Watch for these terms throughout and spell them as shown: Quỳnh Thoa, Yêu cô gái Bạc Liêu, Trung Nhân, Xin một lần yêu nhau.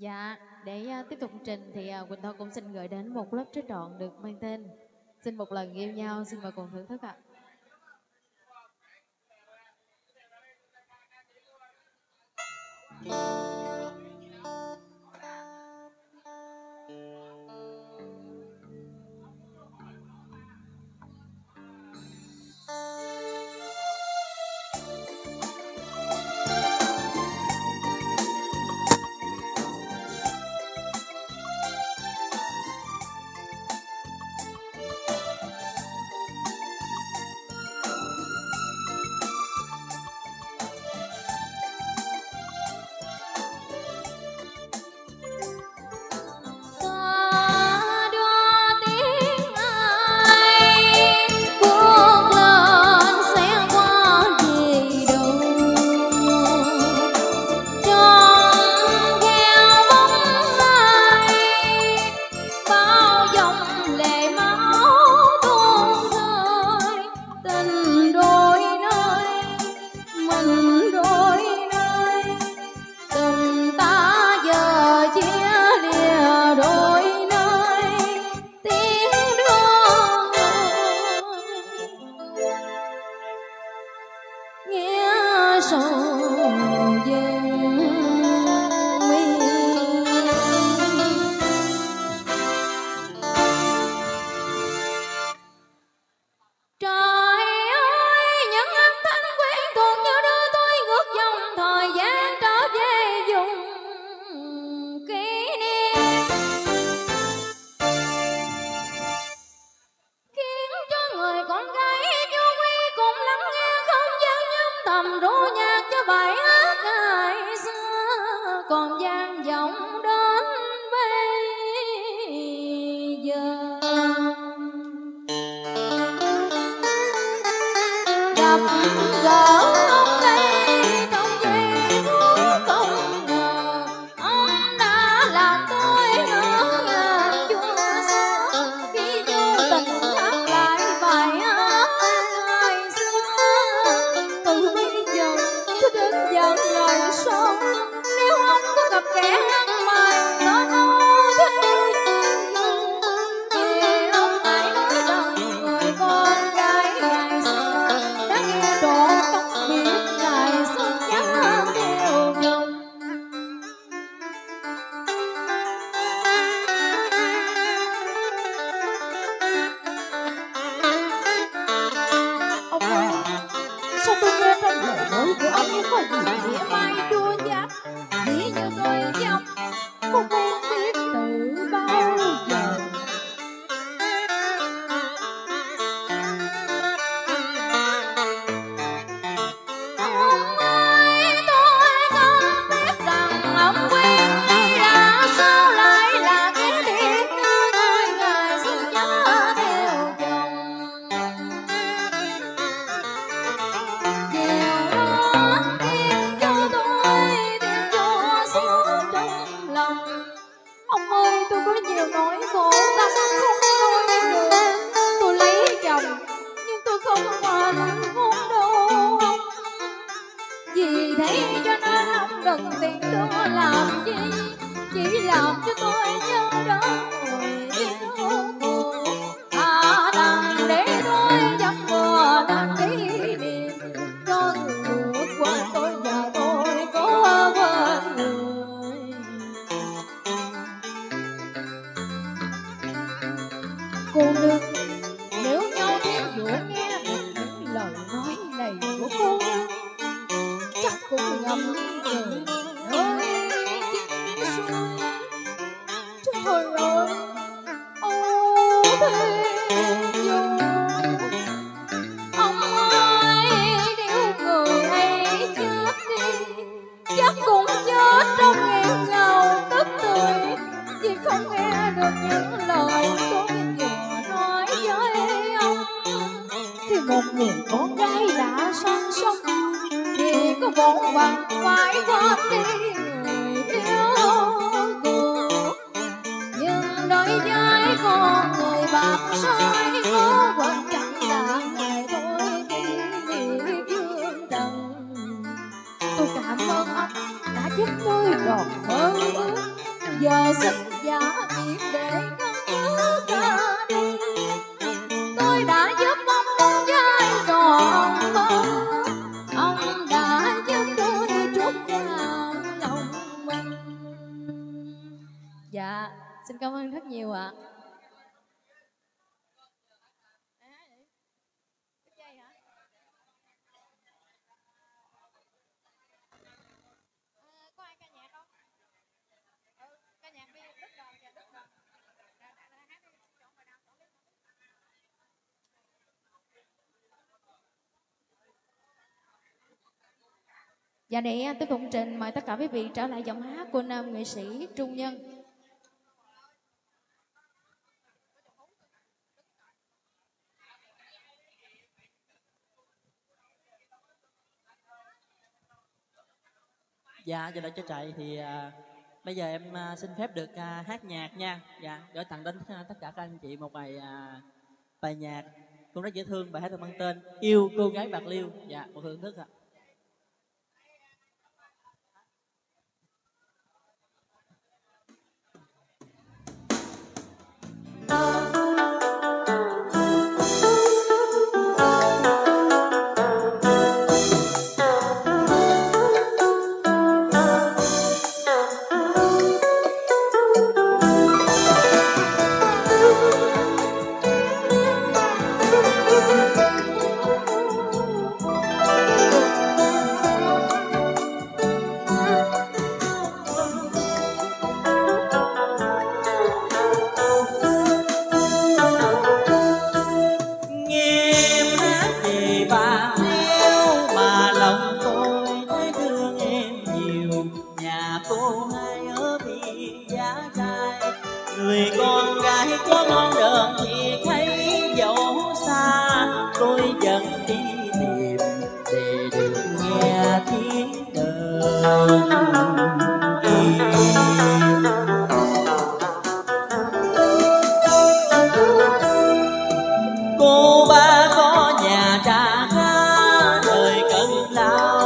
Dạ, để tiếp tục trình thì Quỳnh Thoa cũng xin gửi đến một lớp trích đoạn được mang tên Xin một lần yêu nhau, xin mời cùng thưởng thức ạ. Không nghe được những lời tôi vừa nói. giờ xin giả biệt để con nhớ ra đi. Tôi đã giúp ông trai tròn mong, ông đã giúp tôi trút vào lòng mình. Dạ, xin cảm ơn rất nhiều ạ. Và để tới công trình mời tất cả quý vị trở lại giọng hát của nam nghệ sĩ Trung Nhân. Dạ, giờ đã cho chạy thì bây giờ em xin phép được hát nhạc nha. Dạ, gửi tặng đến tất cả các anh chị một bài nhạc cũng rất dễ thương, bài hát được mang tên Yêu Cô Gái Bạc Liêu. Dạ, một thưởng thức ạ. Cô ba có nhà trả khá đời cần lao.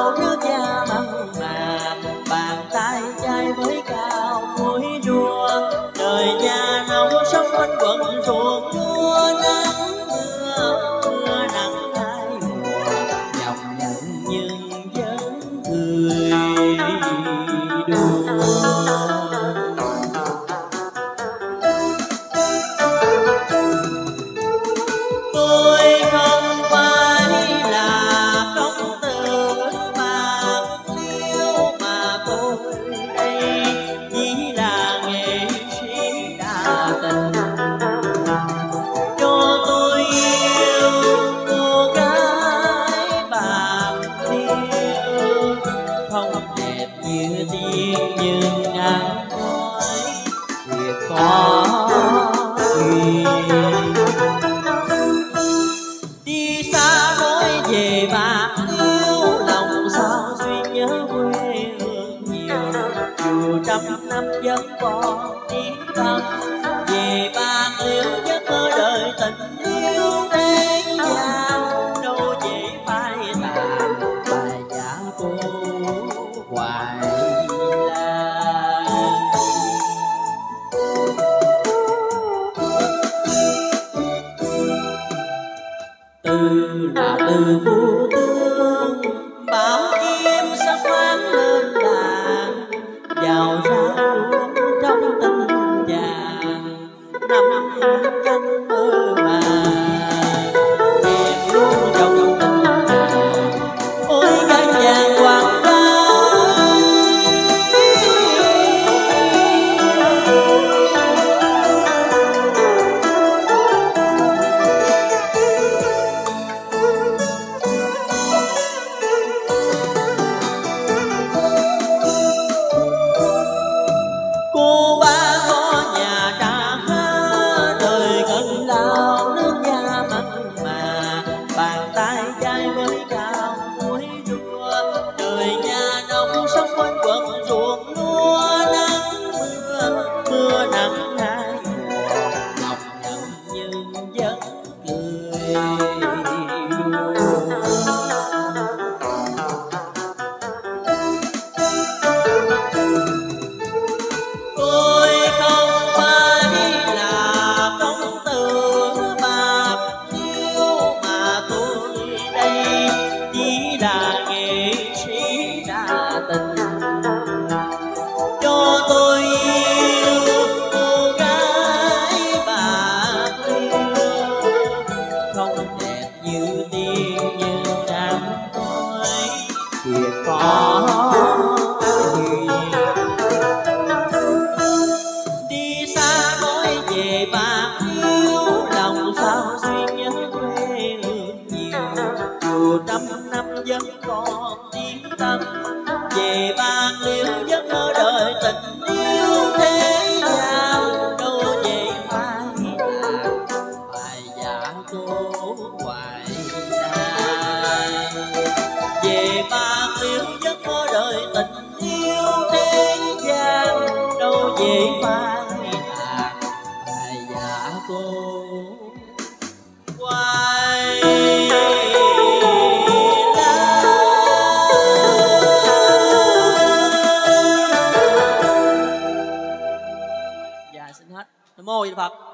về phai tàn tại dạ cô quay lại. Dạ xin hết. Nam mô Di Đà Phật.